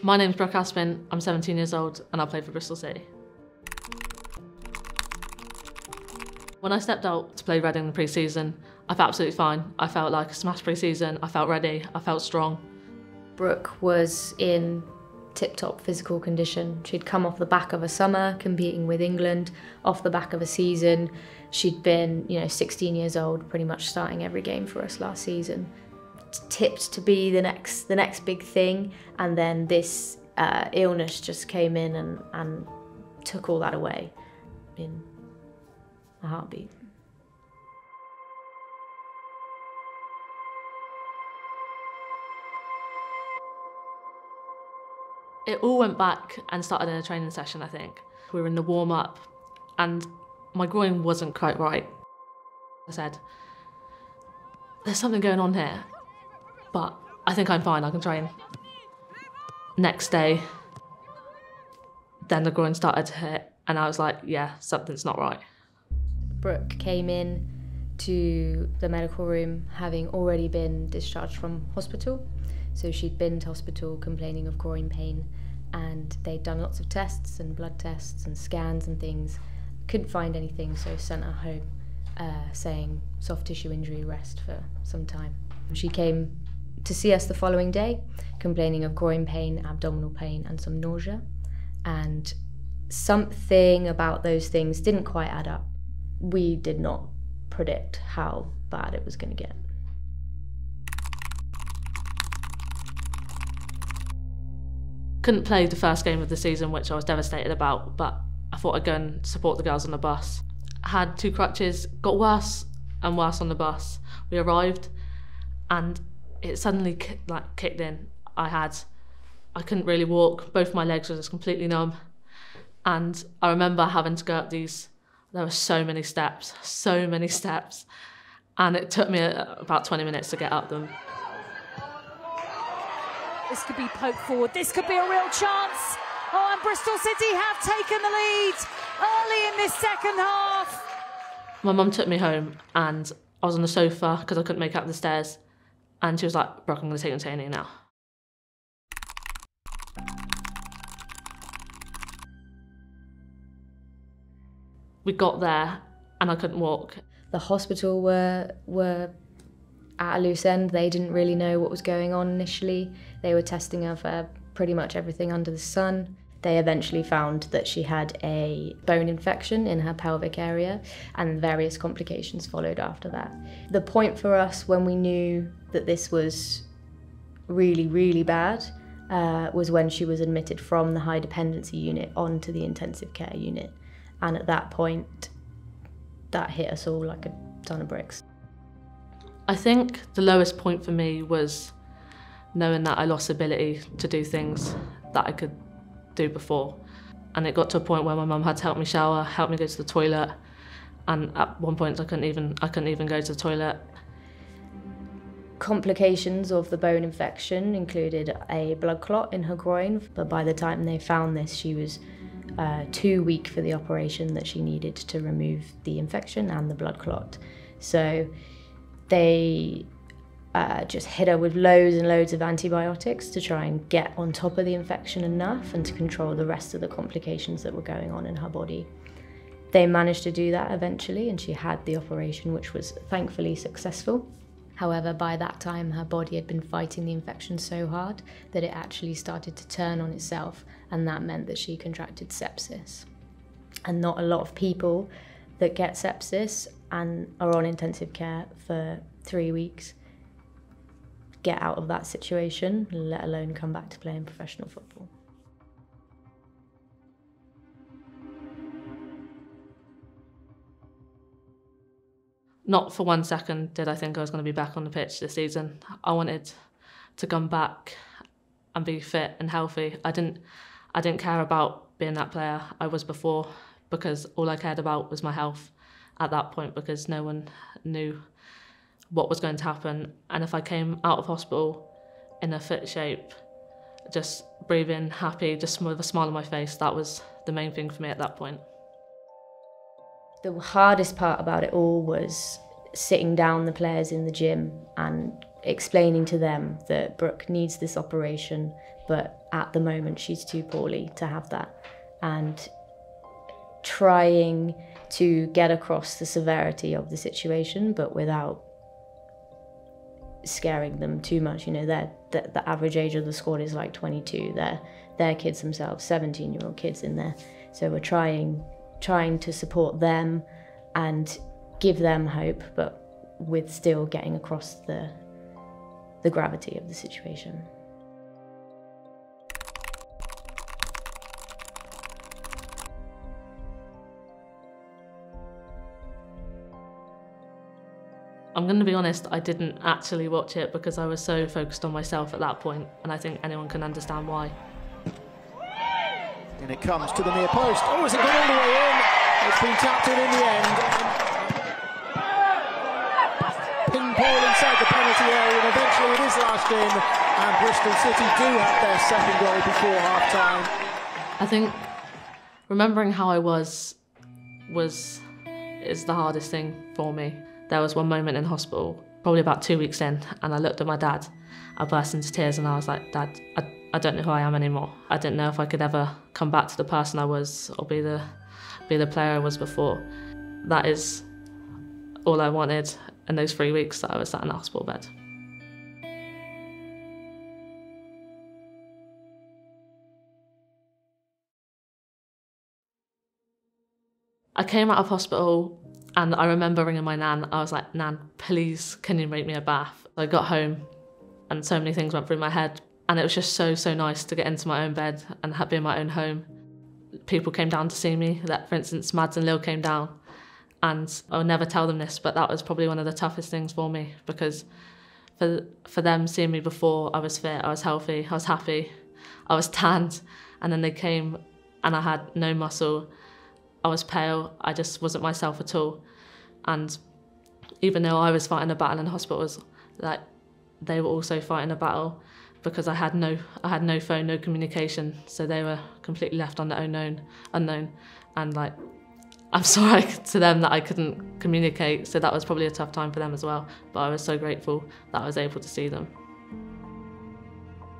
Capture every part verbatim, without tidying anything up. My name's Brooke Aspin, I'm seventeen years old and I play for Bristol City. When I stepped out to play Reading in the pre-season, I felt absolutely fine. I felt like a smash pre-season, I felt ready, I felt strong. Brooke was in tip-top physical condition. She'd come off the back of a summer competing with England, off the back of a season. She'd been, you know, sixteen years old, pretty much starting every game for us last season. Tipped to be the next the next big thing, and then this uh, illness just came in and, and took all that away in a heartbeat. It all went back and started in a training session, I think. We were in the warm-up and my groin wasn't quite right. I said, there's something going on here. But I think I'm fine, I can train. Next day, then the groin started to hit and I was like, yeah, something's not right. Brooke came in to the medical room having already been discharged from hospital. So she'd been to hospital complaining of groin pain and they'd done lots of tests and blood tests and scans and things. Couldn't find anything, so sent her home uh, saying soft tissue injury, rest for some time. She came to see us the following day, complaining of groin pain, abdominal pain, and some nausea. And something about those things didn't quite add up. We did not predict how bad it was going to get. Couldn't play the first game of the season, which I was devastated about, but I thought I'd go and support the girls on the bus. I had two crutches, got worse and worse on the bus. We arrived, and it suddenly like kicked in. I had, I couldn't really walk. Both my legs were just completely numb. And I remember having to go up these, there were so many steps, so many steps. And it took me about twenty minutes to get up them. This could be poked forward. This could be a real chance. Oh, and Bristol City have taken the lead early in this second half. My mum took me home and I was on the sofa because I couldn't make it up the stairs. And she was like, Brooke, I'm going to take you to A and E now. We got there and I couldn't walk. The hospital were, were at a loose end. They didn't really know what was going on initially. They were testing her for pretty much everything under the sun. They eventually found that she had a bone infection in her pelvic area and various complications followed after that. The point for us when we knew that this was really, really bad uh, was when she was admitted from the high dependency unit onto the intensive care unit. And at that point, that hit us all like a ton of bricks. I think the lowest point for me was knowing that I lost ability to do things that I could do before, and it got to a point where my mum had to help me shower, help me go to the toilet, and at one point I couldn't even I couldn't even go to the toilet. Complications of the bone infection included a blood clot in her groin, but by the time they found this, she was uh, too weak for the operation that she needed to remove the infection and the blood clot. So they Uh, just hit her with loads and loads of antibiotics to try and get on top of the infection enough and to control the rest of the complications that were going on in her body. They managed to do that eventually and she had the operation, which was thankfully successful. However, by that time her body had been fighting the infection so hard that it actually started to turn on itself, and that meant that she contracted sepsis. And not a lot of people that get sepsis and are on intensive care for three weeks get out of that situation, let alone come back to playing professional football. Not for one second did I think I was going to be back on the pitch this season. I wanted to come back and be fit and healthy. I didn't, I didn't care about being that player I was before, because all I cared about was my health at that point, because no one knew what was going to happen. And if I came out of hospital in a fit shape, just breathing, happy, just with a smile on my face, that was the main thing for me at that point. The hardest part about it all was sitting down the players in the gym and explaining to them that Brooke needs this operation, but at the moment she's too poorly to have that, and trying to get across the severity of the situation but without scaring them too much. You know, they're, the, the average age of the squad is like twenty-two. They're, they're kids themselves, seventeen-year-old kids in there. So we're trying, trying to support them and give them hope, but with still getting across the, the gravity of the situation. I'm going to be honest, I didn't actually watch it because I was so focused on myself at that point, and I think anyone can understand why. And it comes to the near post. Oh, has it gone all the way in? It's been tapped in in the end. Pinball inside the penalty area, and eventually it is lashed in, and Bristol City do have their second goal before half-time. I think remembering how I was, was is the hardest thing for me. There was one moment in hospital, probably about two weeks in, and I looked at my dad. I burst into tears and I was like, Dad, I, I don't know who I am anymore. I didn't know if I could ever come back to the person I was or be the, be the player I was before. That is all I wanted in those three weeks that I was sat in the hospital bed. I came out of hospital and I remember ringing my nan. I was like, Nan, please, can you make me a bath? I got home and so many things went through my head, and it was just so, so nice to get into my own bed and be in my own home. People came down to see me. That, for instance, Mads and Lil came down, and I'll never tell them this, but that was probably one of the toughest things for me, because for, for them seeing me before, I was fit, I was healthy, I was happy, I was tanned, and then they came and I had no muscle. I was pale, I just wasn't myself at all. And even though I was fighting a battle in hospitals, like, they were also fighting a battle, because I had no, I had no phone, no communication, so they were completely left on their own unknown, unknown. And like, I'm sorry to them that I couldn't communicate, so that was probably a tough time for them as well, but I was so grateful that I was able to see them.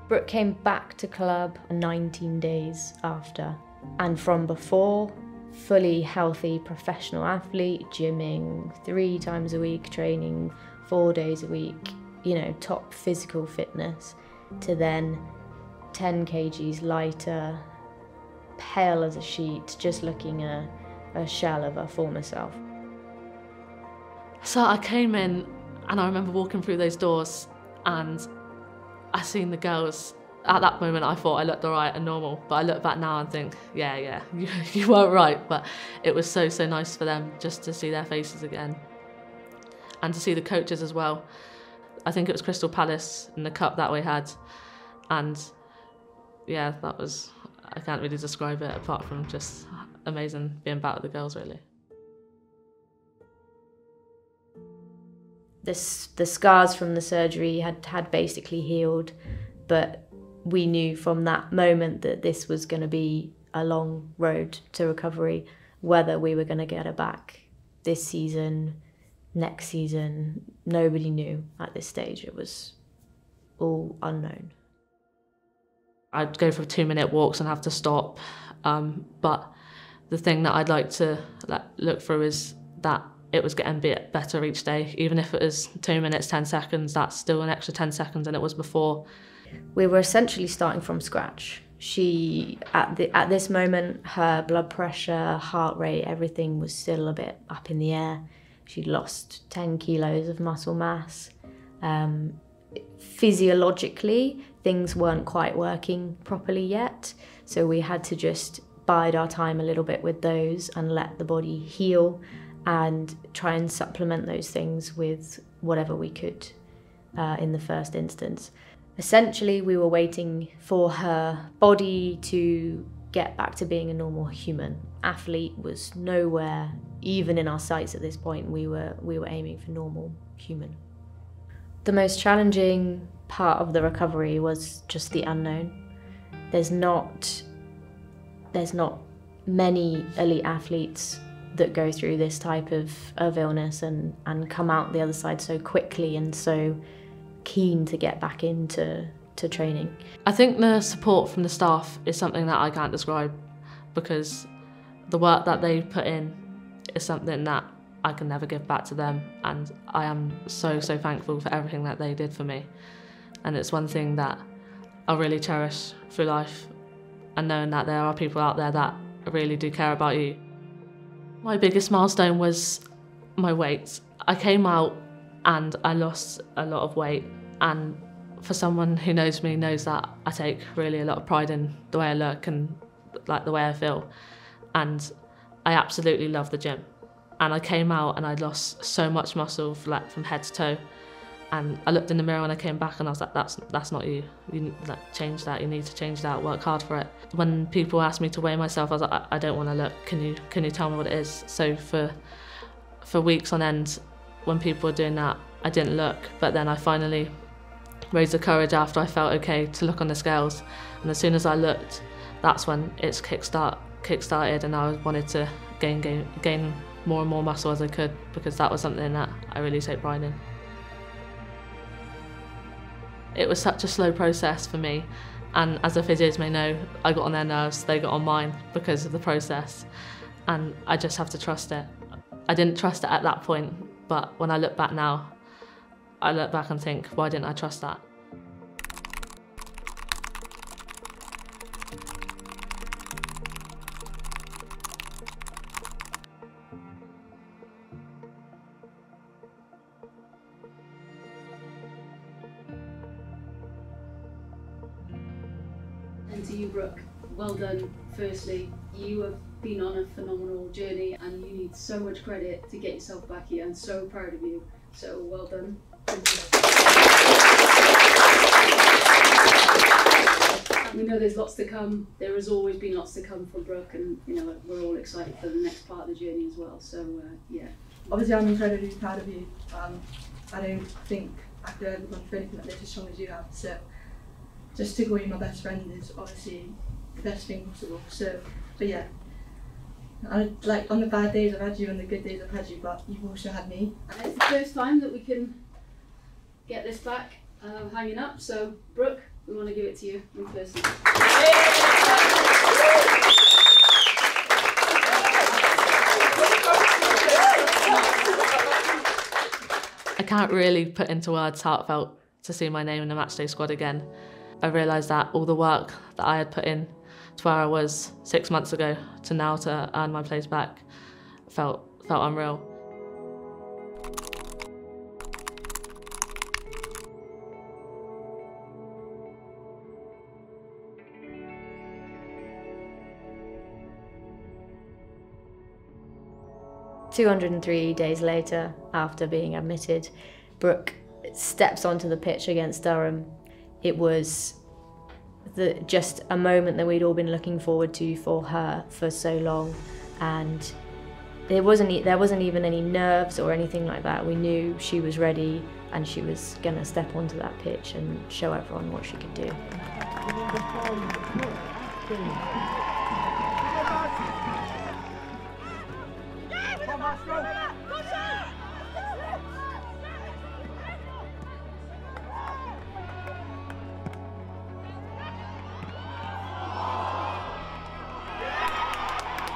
Brooke came back to club nineteen days after, and from before, fully healthy professional athlete, gymming three times a week, training four days a week, you know, top physical fitness, to then ten kgs lighter, pale as a sheet, just looking a, a shell of her former self. So I came in and I remember walking through those doors and I seen the girls. At that moment, I thought I looked all right and normal, but I look back now and think, yeah, yeah, you, you weren't right. But it was so, so nice for them just to see their faces again, and to see the coaches as well. I think it was Crystal Palace in the cup that we had. And yeah, that was, I can't really describe it apart from just amazing being back with the girls, really. This, the scars from the surgery had, had basically healed, but we knew from that moment that this was going to be a long road to recovery, whether we were going to get her back this season, next season. Nobody knew at this stage. It was all unknown. I'd go for two-minute walks and have to stop. Um, but the thing that I'd like to like, look through is that it was getting better each day. Even if it was two minutes, ten seconds, that's still an extra ten seconds than it was before. We were essentially starting from scratch. She, at, the, at this moment, her blood pressure, heart rate, everything was still a bit up in the air. She'd lost ten kilos of muscle mass. Um, physiologically, things weren't quite working properly yet, so we had to just bide our time a little bit with those and let the body heal and try and supplement those things with whatever we could uh, in the first instance. Essentially, we were waiting for her body to get back to being a normal human. Athlete was nowhere, even in our sights at this point. We were, we were aiming for normal human. The most challenging part of the recovery was just the unknown. There's not, there's not many elite athletes that go through this type of, of illness and, and come out the other side so quickly and so keen to get back into to training. I think the support from the staff is something that I can't describe, because the work that they put in is something that I can never give back to them, and I am so, so thankful for everything that they did for me. And it's one thing that I really cherish through life, and knowing that there are people out there that really do care about you. My biggest milestone was my weight. I came out and I lost a lot of weight, and for someone who knows me knows that I take really a lot of pride in the way I look and like the way I feel, and I absolutely love the gym. And I came out and I lost so much muscle for, like, from head to toe, and I looked in the mirror when I came back and I was like, that's, that's not you, you like, change that, you need to change that, work hard for it. When people asked me to weigh myself, I was like, I, I don't want to look, can you, can you tell me what it is? So for, for weeks on end, when people were doing that, I didn't look, but then I finally raised the courage after I felt okay to look on the scales, and as soon as I looked, that's when it's kick-start, kick-started, and I wanted to gain, gain, gain more and more muscle as I could, because that was something that I really take pride in. It was such a slow process for me, and as the physios may know, I got on their nerves, they got on mine because of the process, and I just have to trust it. I didn't trust it at that point, but when I look back now, I look back and think, why didn't I trust that? And to you, Brooke, well done. Firstly, you have been on a phenomenal journey and you need so much credit to get yourself back here. I'm so proud of you, so well done. We know there's lots to come. There has always been lots to come from Brooke, and you know, we're all excited for the next part of the journey as well. So uh, yeah, obviously I'm incredibly proud of you. Um, I don't think I've ever gone through anything like this as strong as you have. So just to go in my best friend is obviously the best thing possible. So, but yeah, I, like on the bad days I've had you, on the good days I've had you, but you've also had me. And it's the first time that we can get this back um, hanging up. So Brooke, we want to give it to you in person. I can't really put into words how it felt to see my name in the matchday squad again. I realised that all the work that I had put in to where I was six months ago to now to earn my place back felt, felt unreal. two hundred and three days later, after being admitted, Brooke steps onto the pitch against Durham. It was the, just a moment that we'd all been looking forward to for her for so long, and there wasn't, there wasn't even any nerves or anything like that. We knew she was ready and she was going to step onto that pitch and show everyone what she could do.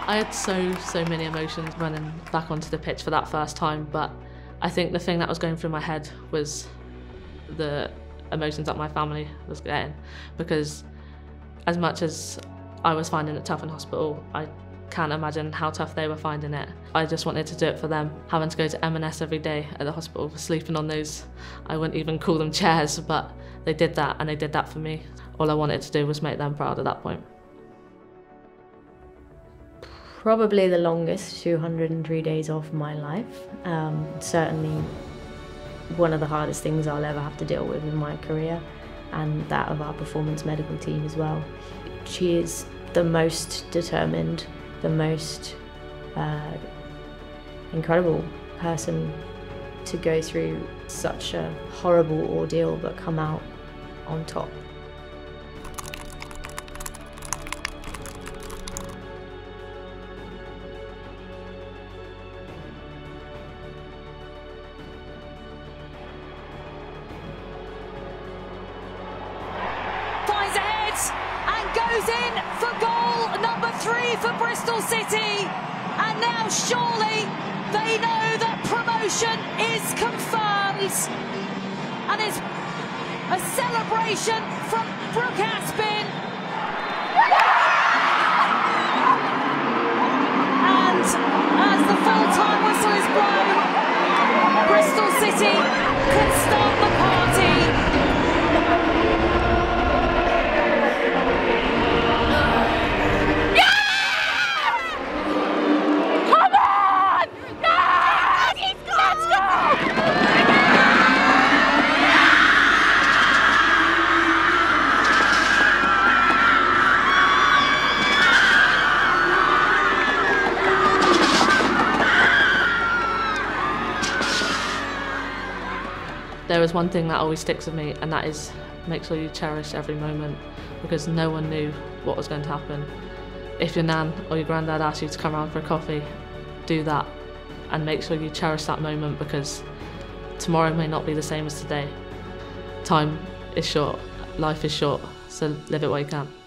I had so, so many emotions running back onto the pitch for that first time, but I think the thing that was going through my head was the emotions that my family was getting, because as much as I was finding it tough in hospital, I can't imagine how tough they were finding it. I just wanted to do it for them. Having to go to M and S every day at the hospital, sleeping on those, I wouldn't even call them chairs, but they did that, and they did that for me. All I wanted to do was make them proud at that point. Probably the longest two hundred and three days of my life. Um, certainly one of the hardest things I'll ever have to deal with in my career, and that of our performance medical team as well. She is the most determined, the most uh, incredible person to go through such a horrible ordeal but come out on top. goes in for goal number three for Bristol City. And now surely they know that promotion is confirmed. And it's a celebration from Brooke Aspin. And as the full-time whistle is blown, Bristol City can start the party. There is one thing that always sticks with me, and that is make sure you cherish every moment, because no one knew what was going to happen. If your nan or your granddad asks you to come around for a coffee, do that and make sure you cherish that moment, because tomorrow may not be the same as today. Time is short, life is short, so live it while you can.